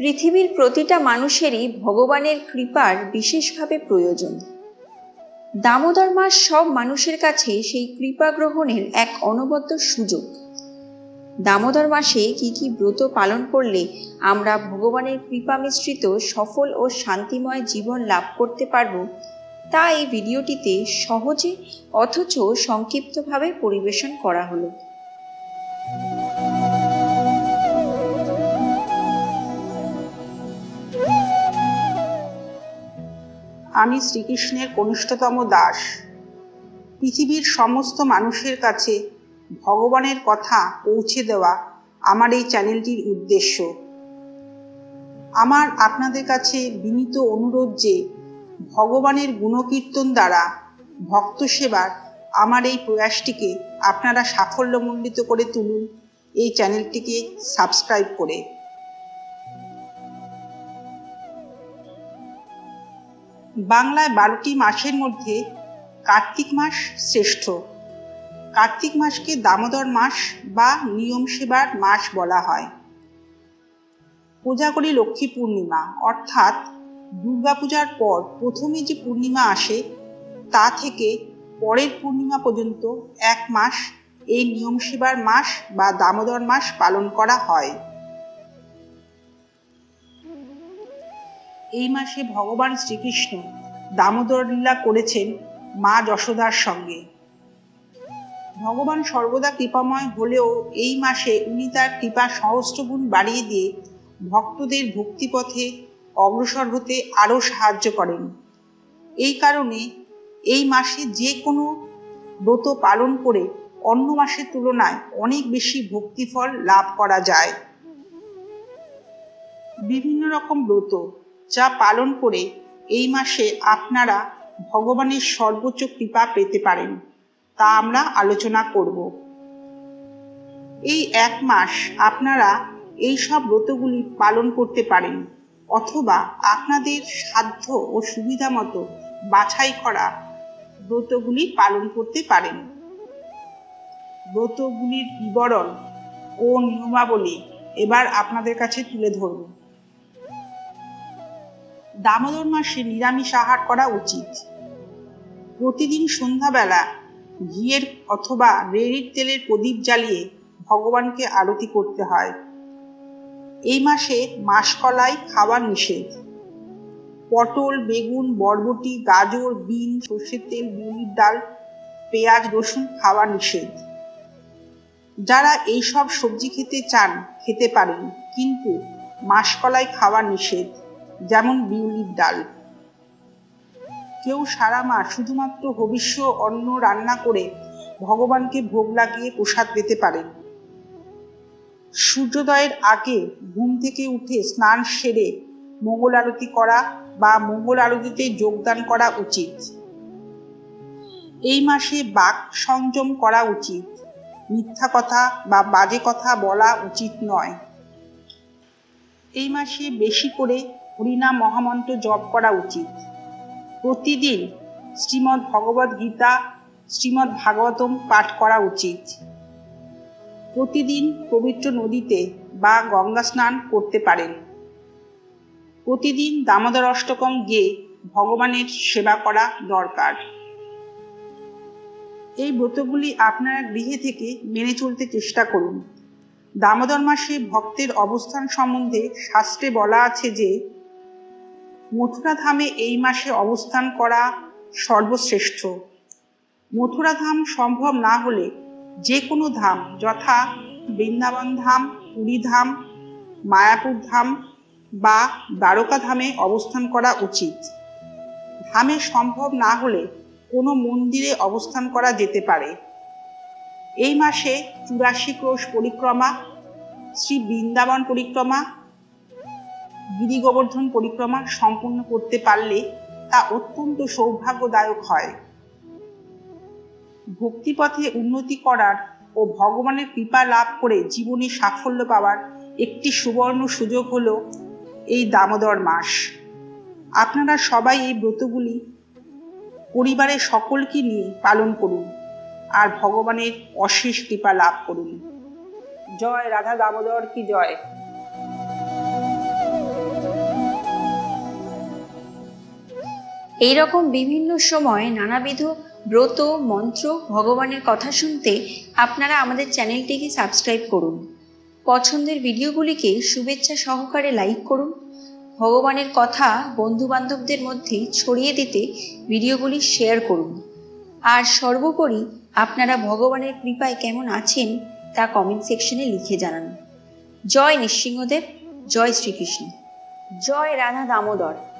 পৃথিবীর প্রতিটা মানুষেরই ভগবানের কৃপার বিশেষভাবে প্রয়োজন। দামোদর মাস সব মানুষের কাছে সেই কৃপা গ্রহণের এক অনবদ্য সুযোগ। দামোদর মাসে কি কি ব্রত পালন করলে আমরা ভগবানের কৃপা মিশ্রিত সফল ও শান্তিময় জীবন লাভ করতে পারব, তা এই ভিডিওটিতে সহজে অথচ সংক্ষিপ্তভাবে পরিবেশন করা হলো। আমি শ্রীকৃষ্ণের কনিষ্ঠতম দাস। পৃথিবীর সমস্ত মানুষের কাছে ভগবানের কথা পৌঁছে দেওয়া আমার এই চ্যানেলটির উদ্দেশ্য। আমার আপনাদের কাছে বিনীত অনুরোধ যে ভগবানের গুণকীর্তন দ্বারা ভক্ত সেবার আমার এই প্রয়াসটিকে আপনারা সাফল্যমণ্ডিত করে তুলুন এই চ্যানেলটিকে সাবস্ক্রাইব করে। বাংলায় ১২টি মাসের মধ্যে কার্তিক মাস শ্রেষ্ঠ। কার্তিক মাসকে দামোদর মাস বা নিয়ম সেবার মাস বলা হয়। পূজা করি লক্ষ্মী পূর্ণিমা, অর্থাৎ দুর্গাপূজার পর প্রথমে যে পূর্ণিমা আসে তা থেকে পরের পূর্ণিমা পর্যন্ত এক মাস এই নিয়ম সেবার মাস বা দামোদর মাস পালন করা হয়। এই মাসে ভগবান শ্রীকৃষ্ণ দামোদর লীলা করেছেন মা যশোদার সঙ্গে। ভগবান সর্বদা কৃপাময় হলেও এই মাসে উনি তার কৃপা সহস্রগুণ বাড়িয়ে দিয়ে ভক্তদের ভক্তিপথে অগ্রসর হতে আরও সাহায্য করেন। এই কারণে এই মাসে যে কোনো ব্রত পালন করে অন্য মাসের তুলনায় অনেক বেশি ভক্তিফল লাভ করা যায়। বিভিন্ন রকম ব্রত যা পালন করে এই মাসে আপনারা ভগবানের সর্বোচ্চ কৃপা পেতে পারেন তা আমরা আলোচনা করব। এই এক মাস আপনারা এই সব ব্রতগুলি পালন করতে পারেন, অথবা আপনাদের সাধ্য ও সুবিধা মতো বাছাই করা ব্রতগুলি পালন করতে পারেন। ব্রতগুলির বিবরণ ও নিয়মাবলী এবার আপনাদের কাছে তুলে ধরব। দামোদর মাসে নিরামিষ আহার করা উচিত। প্রতিদিন সন্ধ্যাবেলা ঘিয়ের অথবা রেড়ির তেলের প্রদীপ জ্বালিয়ে ভগবানকে আরতি করতে হয়। এই মাসে মাসকলাই খাওয়া নিষেধ। পটল, বেগুন, বরবটি, গাজর, বিন, সর্ষের তেল, বিউলির ডাল, পেঁয়াজ, রসুন খাওয়া নিষেধ। যারা এইসব সবজি খেতে চান খেতে পারেন, কিন্তু মাসকলাই খাওয়া নিষেধ, যেমন বিউলির ডাল। কেউ সারা মাস শুধুমাত্র হবিষ্য অন্ন রান্না করে ভগবানকে ভোগ লাগিয়ে প্রসাদ পেতে পারেন। সূর্যোদয়ের আগে ঘুম থেকে উঠে স্নান সেরে মঙ্গল আরতি করা বা মঙ্গল আরতিতে যোগদান করা উচিত। এই মাসে বাক সংযম করা উচিত। মিথ্যা কথা বা বাজে কথা বলা উচিত নয়। এই মাসে বেশি করে হরিনাম মহামন্ত্র জপ করা উচিত। প্রতিদিন শ্রীমদ্ ভগবদ্ গীতা, শ্রীমদ্ ভাগবতম পাঠ করা উচিত। প্রতিদিন পবিত্র নদীতে বা গঙ্গা স্নান করতে পারেন। প্রতিদিন দামোদর অষ্টকম গেয়ে ভগবানের সেবা করা দরকার। এই ব্রতগুলি আপনারা গৃহে থেকে মেনে চলতে চেষ্টা করুন। দামোদর মাসে ভক্তের অবস্থান সম্বন্ধে শাস্ত্রে বলা আছে যে মথুরাধামে এই মাসে অবস্থান করা সর্বশ্রেষ্ঠ। মথুরাধাম সম্ভব না হলে যে কোনো ধাম, যথা বৃন্দাবন ধাম, পুরী ধাম, মায়াপুর ধাম বা দ্বারকা ধামে অবস্থান করা উচিত। ধামে সম্ভব না হলে কোনো মন্দিরে অবস্থান করা যেতে পারে। এই মাসে 84 ক্রোশ পরিক্রমা, শ্রী বৃন্দাবন পরিক্রমা, গিরি গোবর্ধন পরিক্রমা সম্পূর্ণ করতে পারলে তা অত্যন্ত সৌভাগ্যদায়ক হয়। ভক্তিপথে উন্নতি করার ও ভগবানের কৃপা লাভ করে জীবনে সাফল্য পাওয়ার একটি সুবর্ণ সুযোগ হলো এই দামোদর মাস। আপনারা সবাই এই ব্রতগুলি পরিবারের সকলকে নিয়ে পালন করুন আর ভগবানের অশেষ কৃপা লাভ করুন। জয় রাধা দামোদর কি জয়। এই রকম বিভিন্ন সময়ে নানাবিধ ব্রত মন্ত্র ভগবানের কথা শুনতে আপনারা আমাদের চ্যানেলটিকে সাবস্ক্রাইব করুন। পছন্দের ভিডিওগুলিকে শুভেচ্ছা সহকারে লাইক করুন। ভগবানের কথা বন্ধুবান্ধবদের মধ্যে ছড়িয়ে দিতে ভিডিওগুলি শেয়ার করুন। আর সর্বোপরি আপনারা ভগবানের কৃপায় কেমন আছেন তা কমেন্ট সেকশনে লিখে জানান। জয় নৃসিংহদেব, জয় শ্রীকৃষ্ণ, জয় রাধা দামোদর।